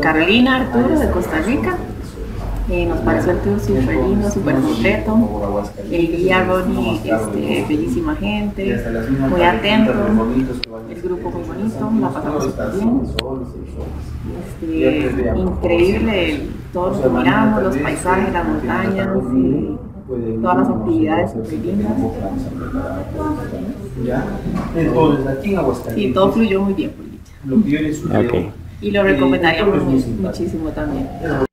Carolina Arturo de Costa Rica, nos pareció el tour súper lindo, súper completo. El guía Ronnie, bellísima gente, muy atento, el grupo muy bonito, la pasamos súper bien. Increíble todo lo que miramos, los paisajes, las montañas, todas las actividades súper lindas. Y todo fluyó muy bien, por dicha. Y lo recomendaríamos muchísimo también.